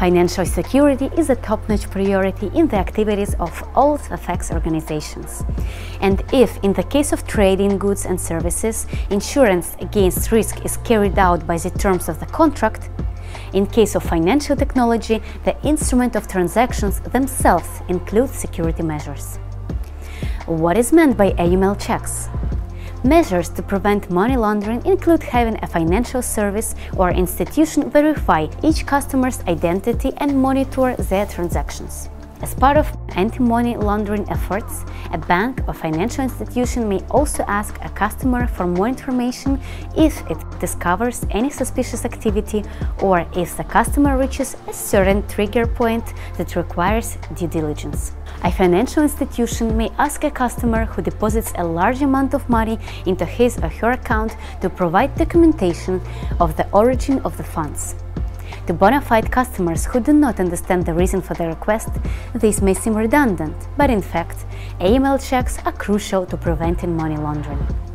Financial security is a top-notch priority in the activities of all FX organizations. And if, in the case of trading goods and services, insurance against risk is carried out by the terms of the contract, in case of financial technology, the instrument of transactions themselves includes security measures. What is meant by AML checks? Measures to prevent money laundering include having a financial service or institution verify each customer's identity and monitor their transactions. As part of anti-money laundering efforts, a bank or financial institution may also ask a customer for more information if it discovers any suspicious activity or if the customer reaches a certain trigger point that requires due diligence. A financial institution may ask a customer who deposits a large amount of money into his or her account to provide documentation of the origin of the funds. To bona fide customers who do not understand the reason for the request, this may seem redundant, but in fact, AML checks are crucial to preventing money laundering.